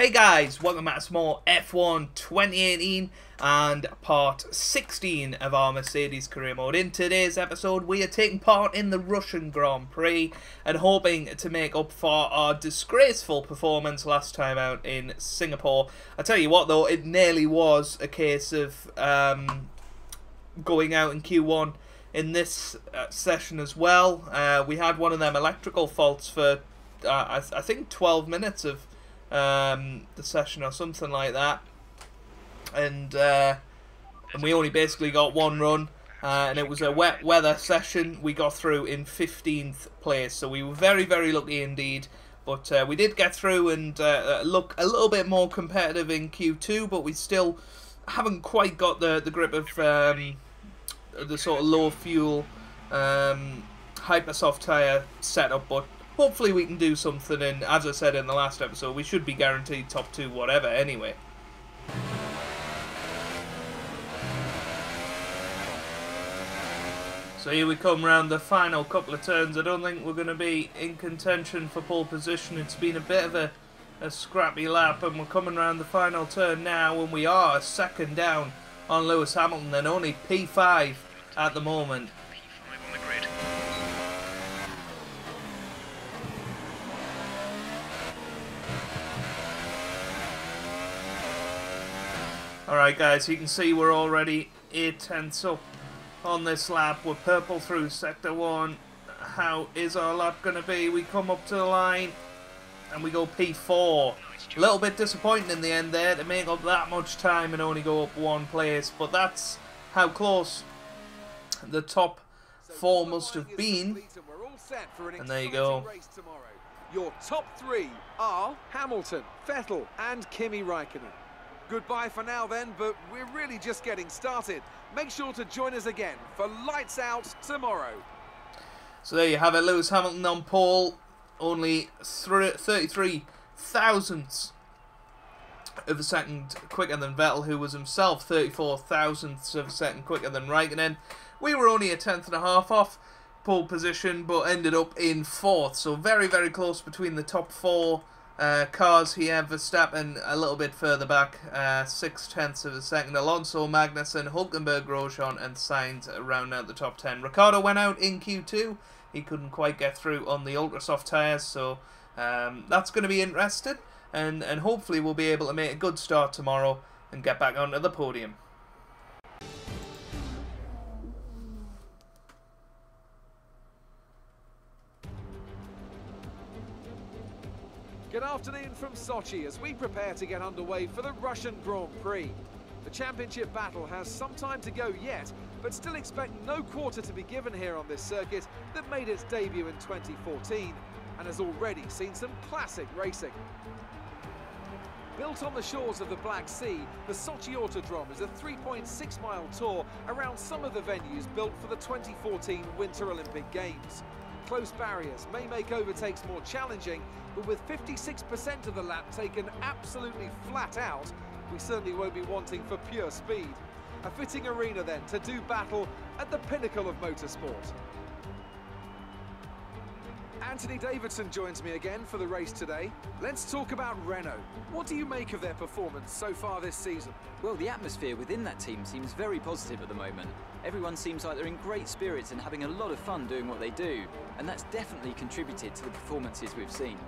Hey guys, welcome back to some more F1 2018 and part 16 of our Mercedes career mode. In today's episode we are taking part in the Russian Grand Prix and hoping to make up for our disgraceful performance last time out in Singapore. I tell you what though, it nearly was a case of going out in Q1 in this session as well. We had one of them electrical faults for I think 12 minutes of the session or something like that, and we only basically got one run, and it was a wet weather session. We got through in 15th place, so we were very, very lucky indeed, but we did get through and look a little bit more competitive in Q2, but we still haven't quite got the grip of the sort of low fuel Hypersoft tyre setup, but hopefully we can do something, and as I said in the last episode, we should be guaranteed top two whatever anyway. So here we come round the final couple of turns. I don't think we're going to be in contention for pole position. It's been a bit of a scrappy lap, and we're coming round the final turn now, and we are a second down on Lewis Hamilton and only P5 at the moment. P5 on the grid. Alright guys, you can see we're already 8/10 up on this lap. We're purple through sector 1. How is our lap going to be? We come up to the line and we go P4. A little bit disappointing in the end there to make up that much time and only go up one place. But that's how close the top four must have been. And there you go. Your top three are Hamilton, Vettel and Kimi Räikkönen. Goodbye for now then, but we're really just getting started. Make sure to join us again for Lights Out tomorrow. So there you have it, Lewis Hamilton on pole, only 33 thousandths of a second quicker than Vettel, who was himself 34 thousandths of a second quicker than Raikkonen. We were only a tenth and a half off pole position, but ended up in fourth, so very, very close between the top four cars here. Verstappen a little bit further back, 6/10 of a second. Alonso, Magnussen, Hulkenberg, Grosjean and Sainz round out the top 10. Ricciardo went out in Q2. He couldn't quite get through on the Ultrasoft tyres, so that's going to be interesting. And hopefully we'll be able to make a good start tomorrow and get back onto the podium. Good afternoon from Sochi as we prepare to get underway for the Russian Grand Prix. The championship battle has some time to go yet, but still expect no quarter to be given here on this circuit that made its debut in 2014 and has already seen some classic racing. Built on the shores of the Black Sea, the Sochi Autodrom is a 3.6-mile tour around some of the venues built for the 2014 Winter Olympic Games. Close barriers may make overtakes more challenging, but with 56% of the lap taken absolutely flat out, we certainly won't be wanting for pure speed. A fitting arena then to do battle at the pinnacle of motorsport. Anthony Davidson joins me again for the race today. Let's talk about Renault. What do you make of their performance so far this season? Well, the atmosphere within that team seems very positive at the moment. Everyone seems like they're in great spirits and having a lot of fun doing what they do, and that's definitely contributed to the performances we've seen.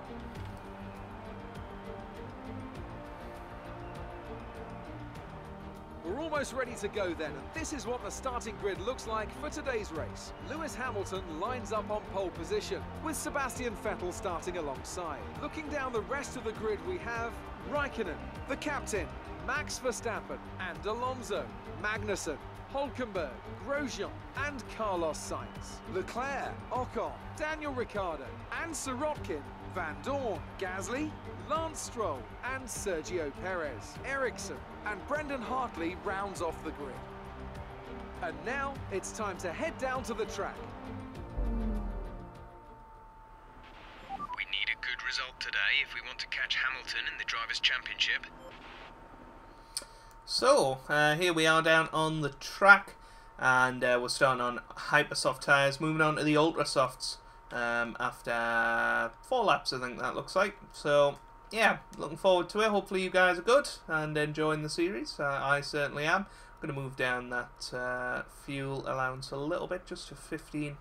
We're almost ready to go then, and this is what the starting grid looks like for today's race. Lewis Hamilton lines up on pole position, with Sebastian Vettel starting alongside. Looking down the rest of the grid, we have Raikkonen, the captain, Max Verstappen and Alonso, Magnussen, Hulkenberg, Grosjean and Carlos Sainz, Leclerc, Ocon, Daniel Ricciardo and Sirotkin, Vandoorne, Gasly, Lance Stroll and Sergio Perez, Ericsson and Brendan Hartley rounds off the grid. And now it's time to head down to the track. We need a good result today if we want to catch Hamilton in the Drivers' Championship. So, here we are down on the track, and we're starting on Hypersoft tyres, moving on to the Ultrasofts after 4 laps, I think that looks like. So, yeah, looking forward to it. Hopefully you guys are good and enjoying the series. I certainly am. I'm going to move down that fuel allowance a little bit, just to 15.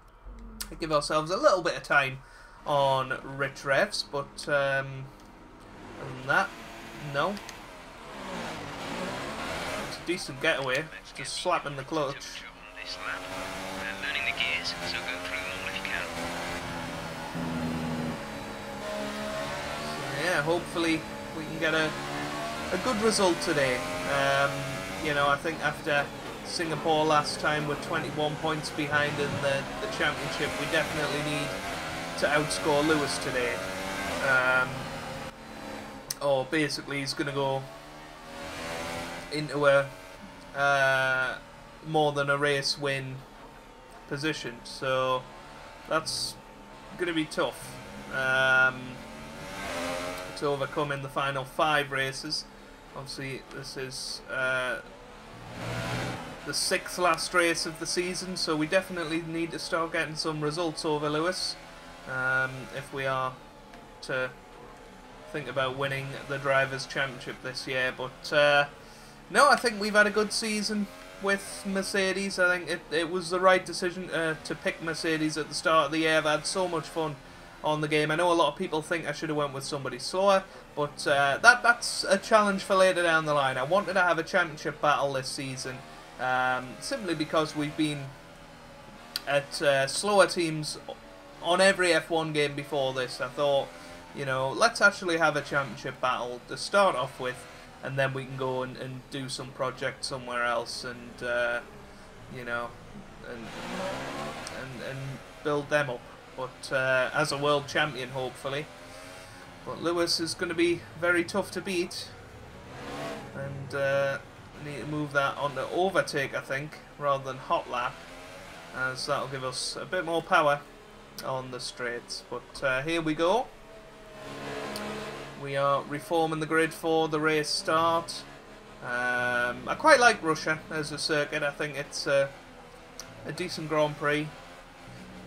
To give ourselves a little bit of time on rich revs, but other than that, no. It's a decent getaway, just slapping the clutch. Yeah, hopefully we can get a good result today. You know, I think after Singapore last time, we're 21 points behind in the championship. We definitely need to outscore Lewis today. Or basically he's going to go into a more than a race win position. So that's going to be tough. To overcome in the final 5 races. Obviously this is the 6th last race of the season, so we definitely need to start getting some results over Lewis if we are to think about winning the Drivers' Championship this year. But no, I think we've had a good season with Mercedes. I think it was the right decision to pick Mercedes at the start of the year. I've had so much fun on the game. I know a lot of people think I should have went with somebody slower, but that's a challenge for later down the line. I wanted to have a championship battle this season, simply because we've been at slower teams on every F1 game before this. I thought, you know, let's actually have a championship battle to start off with, and then we can go and do some project somewhere else, and you know, and build them up. But as a world champion, hopefully. But Lewis is going to be very tough to beat, and need to move that on to overtake, I think, rather than hot lap, as that'll give us a bit more power on the straights. But here we go. We are reforming the grid for the race start. I quite like Russia as a circuit. I think it's a decent Grand Prix.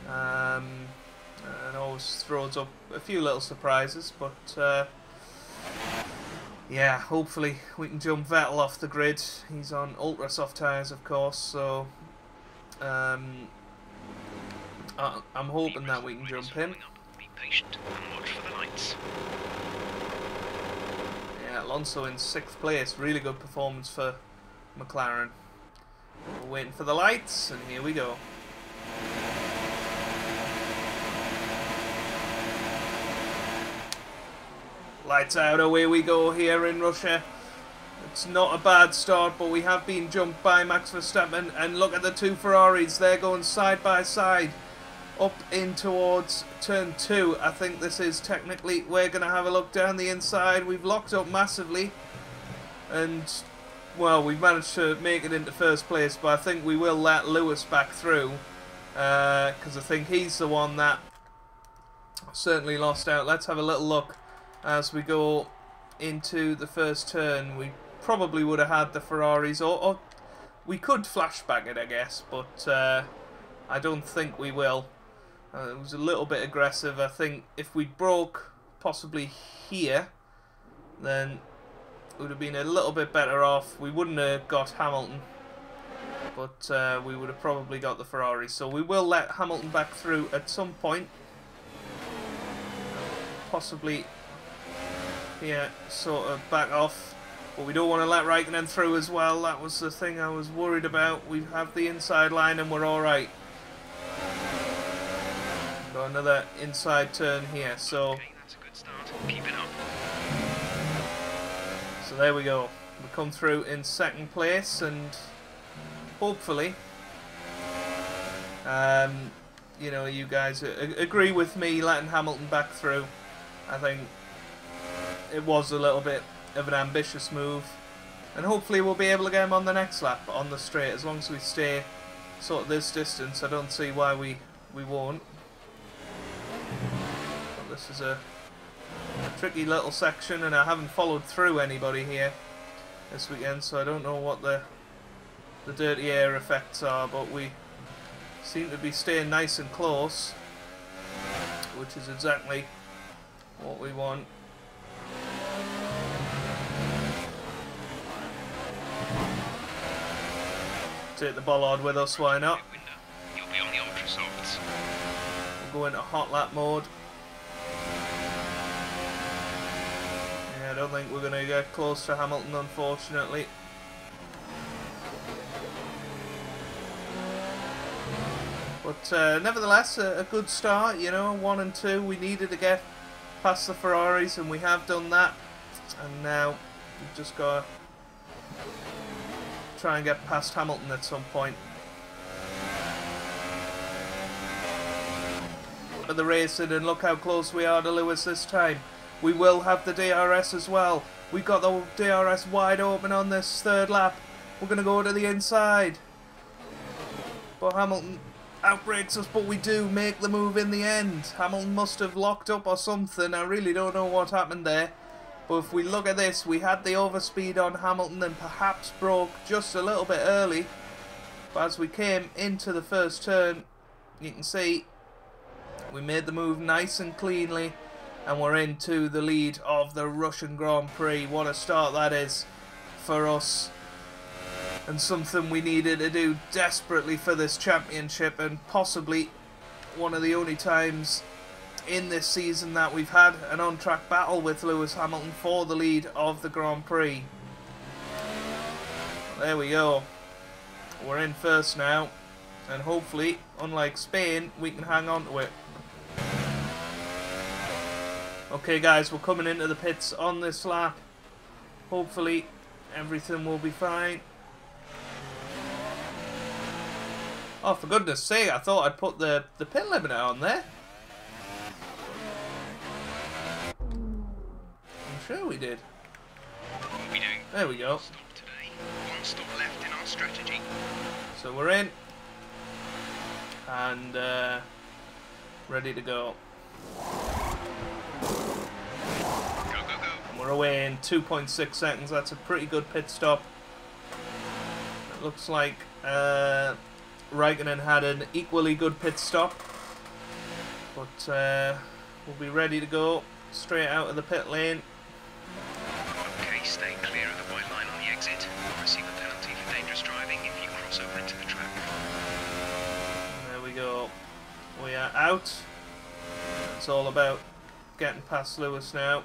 And always throws up a few little surprises, but yeah, hopefully we can jump Vettel off the grid. He's on Ultrasoft tyres, of course, so I'm hoping that we can jump him. Be patient and watch for the lights. Yeah, Alonso in 6th place, really good performance for McLaren. We're waiting for the lights, and here we go. Lights out, away we go here in Russia. It's not a bad start, but we have been jumped by Max Verstappen, and look at the two Ferraris, they're going side by side up in towards turn 2. I think this is technically, we're going to have a look down the inside. We've locked up massively, and well, we've managed to make it into 1st place, but I think we will let Lewis back through, because I think he's the one that certainly lost out. Let's have a little look. As we go into the 1st turn, we probably would have had the Ferraris, or we could flashback it, I guess, but I don't think we will. It was a little bit aggressive. I think if we broke possibly here, then it would have been a little bit better off. We wouldn't have got Hamilton, but we would have probably got the Ferrari. So we will let Hamilton back through at some point, possibly. Yeah, sort of back off, but we don't want to let Räikkönen through as well. That was the thing I was worried about. We have the inside line and we're alright. Got another inside turn here, so... Okay, that's a good start. Keep it up. So there we go. We come through in 2nd place, and hopefully, you know, you guys agree with me letting Hamilton back through. I think it was a little bit of an ambitious move, and hopefully we'll be able to get him on the next lap on the straight. As long as we stay sort of this distance, I don't see why we won't. But this is a tricky little section, and I haven't followed through anybody here this weekend, so I don't know what the dirty air effects are, but we seem to be staying nice and close, which is exactly what we want. take the bollard with us, why not? You'll be on the Ultrasofts. We'll go into hot lap mode. Yeah, I don't think we're going to get close to Hamilton, unfortunately. But nevertheless, a good start, you know, 1 and 2. We needed to get past the Ferraris, and we have done that. And now we've just got to try and get past Hamilton at some point. But the racing, and look how close we are to Lewis this time. We will have the DRS as well. We've got the DRS wide open on this third lap. We're going to go to the inside. But Hamilton outbreaks us, but we do make the move in the end. Hamilton must have locked up or something. I really don't know what happened there. But if we look at this, we had the overspeed on Hamilton and perhaps broke just a little bit early. But as we came into the first turn, you can see we made the move nice and cleanly, and we're into the lead of the Russian Grand Prix. What a start that is for us. And something we needed to do desperately for this championship, and possibly one of the only times in this season that we've had an on-track battle with Lewis Hamilton for the lead of the Grand Prix. Well, there we go. We're in first now, and hopefully, unlike Spain, we can hang on to it. Okay guys, we're coming into the pits on this lap. Hopefully everything will be fine. Oh, for goodness sake, I thought I'd put the pit limiter on there. I'm sure we did. What we doing? There we go. Stop today. One stop left in our strategy. So we're in. And ready to go. Go, go, go. And we're away in 2.6 seconds. That's a pretty good pit stop. It looks like... Räikkönen had an equally good pit stop, but we'll be ready to go straight out of the pit lane. Okay, stay clear of the white line on the exit. You'll receive a penalty for dangerous driving if you cross over into the track. There we go. We are out. It's all about getting past Lewis now.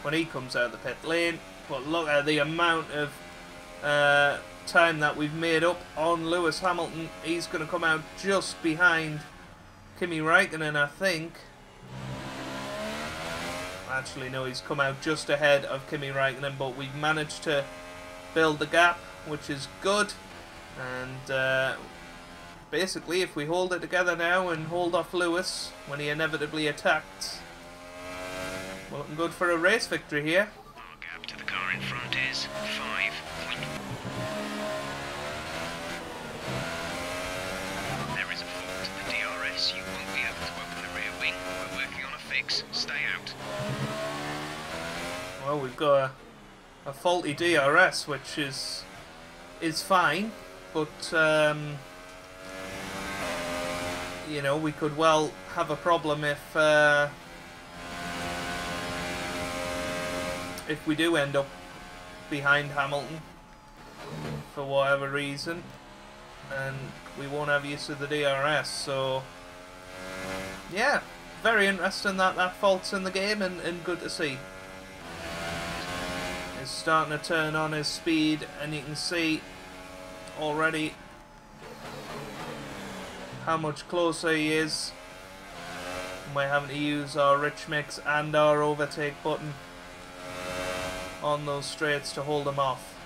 When he comes out of the pit lane, but look at the amount of time that we've made up on Lewis Hamilton. He's going to come out just behind Kimi Räikkönen, I think. Actually, no, he's come out just ahead of Kimi Räikkönen, but we've managed to build the gap, which is good. And basically, if we hold it together now and hold off Lewis when he inevitably attacks, we're looking good for a race victory here. Our gap to the car in front is 5. You won't be able to open the rear wing. We're working on a fix. Stay out. Well, we've got a faulty DRS, which is fine, but you know, we could well have a problem if we do end up behind Hamilton for whatever reason, and we won't have use of the DRS. So. Yeah, very interesting that fault's in the game, and good to see. He's starting to turn on his speed, and you can see already how much closer he is. And we're having to use our rich mix and our overtake button on those straights to hold him off.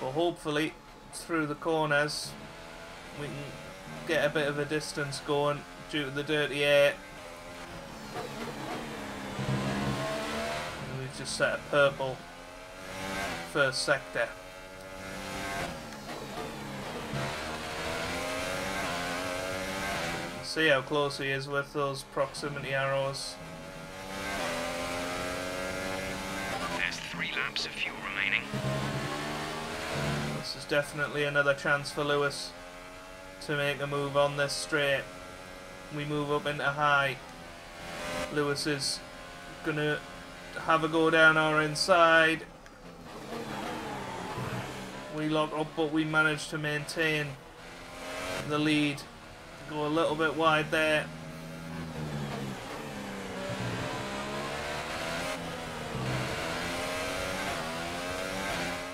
But hopefully, through the corners, we can get a bit of a distance going. Due to the dirty air. And we've just set a purple first sector. See how close he is with those proximity arrows. There's 3 laps of fuel remaining. This is definitely another chance for Lewis to make a move on this straight. We move up into high. Lewis is going to have a go down our inside. we locked up, but we managed to maintain the lead. Go a little bit wide there.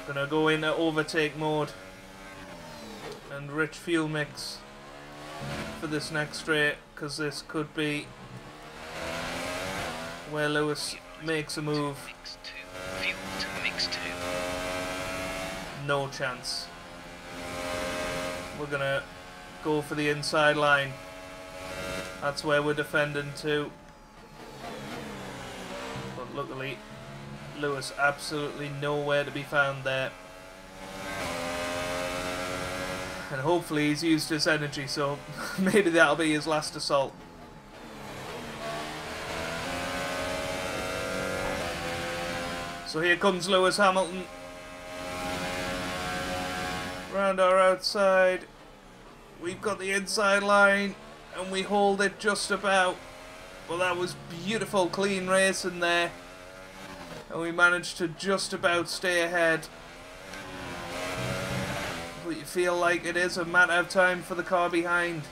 Gonna go into overtake mode and rich fuel mix for this next straight, because this could be where Lewis makes a move. Fuel to mix two. No chance. We're gonna go for the inside line. That's where we're defending to. But luckily, Lewis absolutely nowhere to be found there. And hopefully he's used his energy, so maybe that'll be his last assault. So here comes Lewis Hamilton. Round our outside. We've got the inside line, and we hold it just about. Well, that was beautiful, clean racing there. And we managed to just about stay ahead. But you feel like it is a matter of time for the car behind.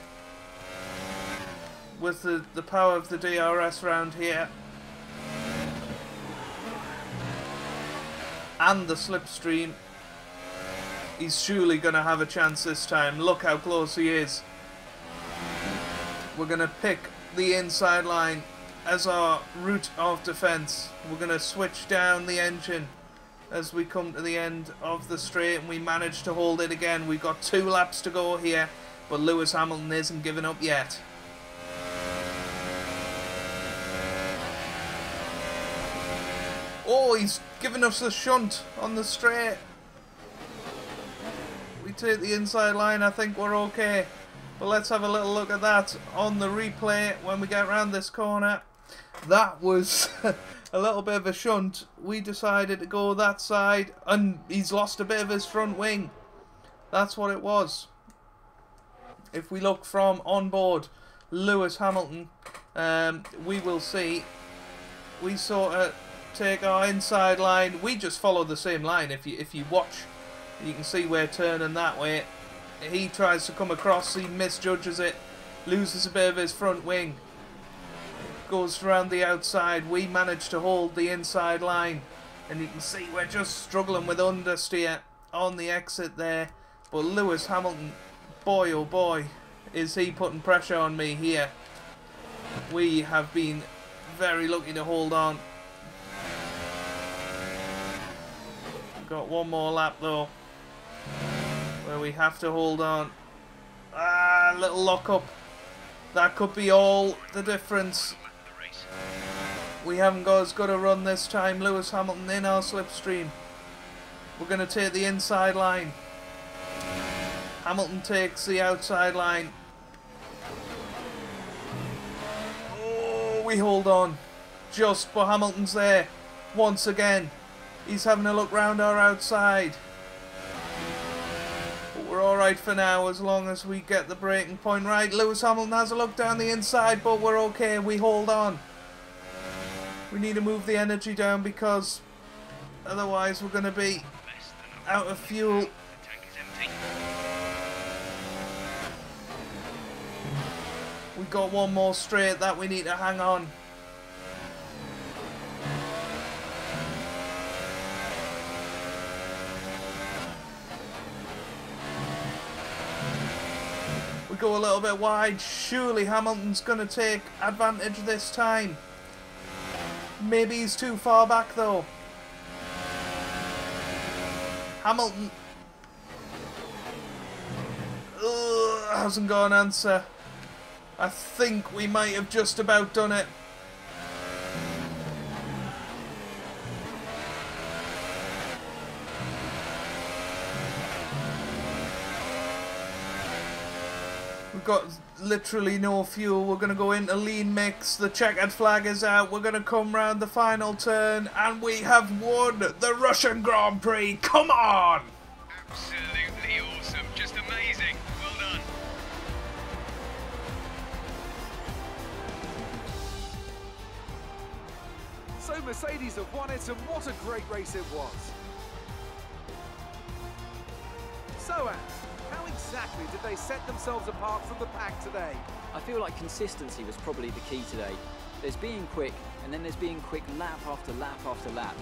With the power of the DRS round here. And the slipstream. He's surely going to have a chance this time. Look how close he is. We're going to pick the inside line as our route of defence. We're going to switch down the engine as we come to the end of the straight, and we managed to hold it again. We've got 2 laps to go here, but Lewis Hamilton isn't giving up yet. Oh, he's giving us the shunt on the straight. We take the inside line, I think we're okay. But let's have a little look at that on the replay when we get round this corner. That was a little bit of a shunt. We decided to go that side, and he's lost a bit of his front wing. That's what it was. If we look from on board Lewis Hamilton, we will see. We sort of take our inside line. We just follow the same line. If you watch, you can see we're turning that way. He tries to come across, he misjudges it, loses a bit of his front wing. Goes around the outside, we manage to hold the inside line. And you can see we're just struggling with understeer on the exit there. But Lewis Hamilton, boy oh boy, is he putting pressure on me here. We have been very lucky to hold on. Got one more lap though, where we have to hold on. Ah, little lock-up. That could be all the difference. We haven't got as good a run this time. Lewis Hamilton in our slipstream. We're going to take the inside line. Hamilton takes the outside line. Oh, we hold on. Just, but Hamilton's there. Once again, he's having a look round our outside. We're alright for now as long as we get the breaking point right. Lewis Hamilton has a look down the inside, but we're okay. We hold on. We need to move the energy down, because otherwise we're going to be out of fuel. The tank is empty. We've got one more straight that we need to hang on. Go a little bit wide. Surely Hamilton's going to take advantage this time. Maybe he's too far back though. Hamilton hasn't got an answer. I think we might have just about done it. Got literally no fuel. We're going to go into lean mix. The checkered flag is out. We're going to come round the final turn, and we have won the Russian Grand Prix. Come on! Absolutely awesome. Just amazing. Well done. So Mercedes have won it, and what a great race it was. Loax, how exactly did they set themselves apart from the pack today? I feel like consistency was probably the key today. There's being quick, and then there's being quick lap after lap after lap.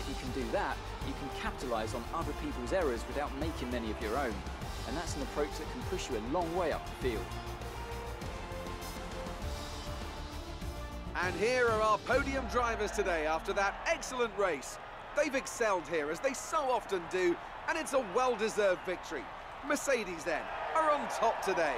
If you can do that, you can capitalise on other people's errors without making many of your own. And that's an approach that can push you a long way up the field. And here are our podium drivers today after that excellent race. They've excelled here, as they so often do, and it's a well-deserved victory. Mercedes, then, are on top today.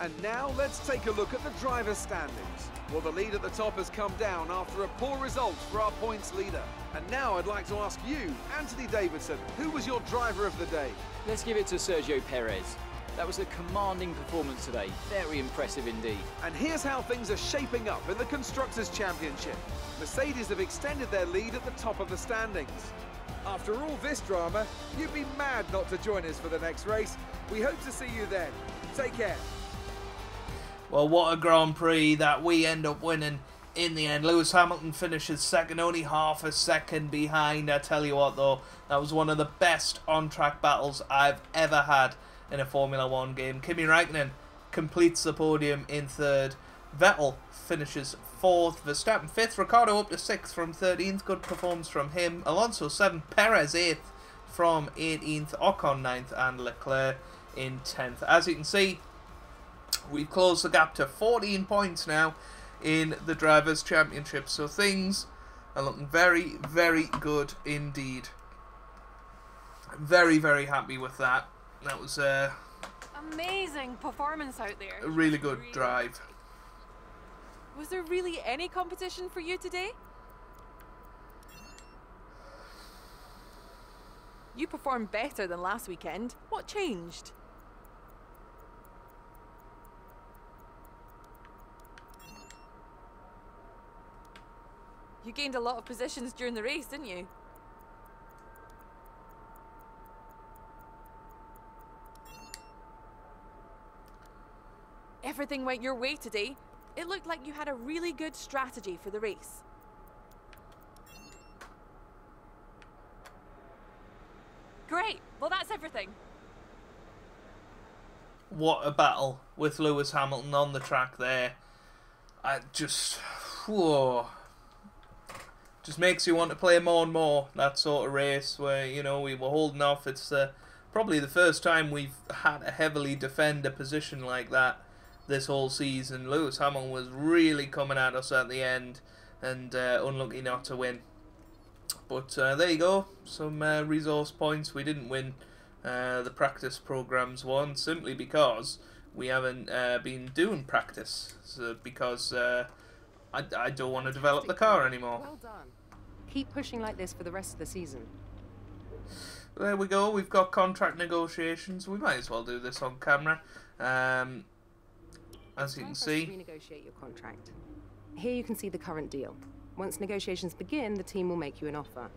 And now let's take a look at the driver standings. Well, the lead at the top has come down after a poor result for our points leader. And now I'd like to ask you, Anthony Davidson, who was your driver of the day? Let's give it to Sergio Perez. That was a commanding performance today, very impressive indeed. And here's how things are shaping up in the Constructors' Championship. Mercedes have extended their lead at the top of the standings. After all this drama, you'd be mad not to join us for the next race. We hope to see you then. Take care. Well, what a Grand Prix that we end up winning in the end. Lewis Hamilton finishes second, only half a second behind. I tell you what, though, that was one of the best on-track battles I've ever had in a Formula 1 game. Kimi Räikkönen completes the podium in third. Vettel finishes fourth. Verstappen fifth. Ricciardo up to sixth from 13th. Good performance from him. Alonso seventh. Perez eighth from 18th. Ocon ninth. And Leclerc in 10th. As you can see, we've closed the gap to 14 points now in the Drivers' Championship. So things are looking very, very good indeed. I'm very, very happy with that. That was a amazing performance out there. A really good drive. Was there really any competition for you today? You performed better than last weekend. What changed? You gained a lot of positions during the race, didn't you? Everything went your way today. It looked like you had a really good strategy for the race. Great. Well, that's everything. What a battle with Lewis Hamilton on the track there. I just... whoa. Just makes you want to play more and more, that sort of race where, you know, we were holding off. It's probably the first time we've had to heavily defend a position like that this whole season. Lewis Hamilton was really coming at us at the end, and unlucky not to win. But there you go, some resource points. We didn't win the practice programs one, simply because we haven't been doing practice, so because... I don't want to develop the car anymore. Well done. Keep pushing like this for the rest of the season. There we go. We've got contract negotiations. We might as well do this on camera. As you can see, renegotiate your contract. Here you can see the current deal. Once negotiations begin, the team will make you an offer.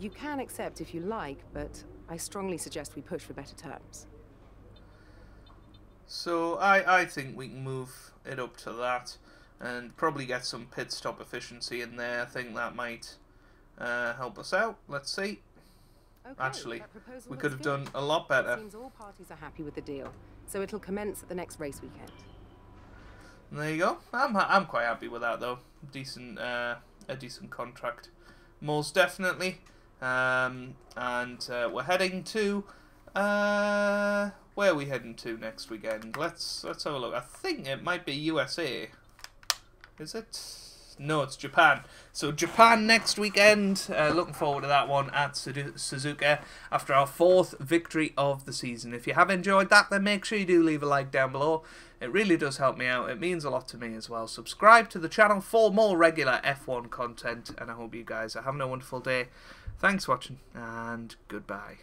You can accept if you like, but I strongly suggest we push for better terms. So I think we can move it up to that. And probably get some pit stop efficiency in there. I think that might help us out. Let's see. Okay, actually, we could have done a lot better. It seems all parties are happy with the deal, so it'll commence at the next race weekend. And there you go. I'm quite happy with that though. Decent, a decent contract, most definitely. And we're heading to where are we heading to next weekend? Let's have a look. I think it might be USA. Is it? No, it's Japan. So Japan next weekend. Looking forward to that one at Suzuka after our fourth victory of the season. If you have enjoyed that, then make sure you do leave a like down below. It really does help me out. It means a lot to me as well. Subscribe to the channel for more regular F1 content. And I hope you guys are having a wonderful day. Thanks for watching and goodbye.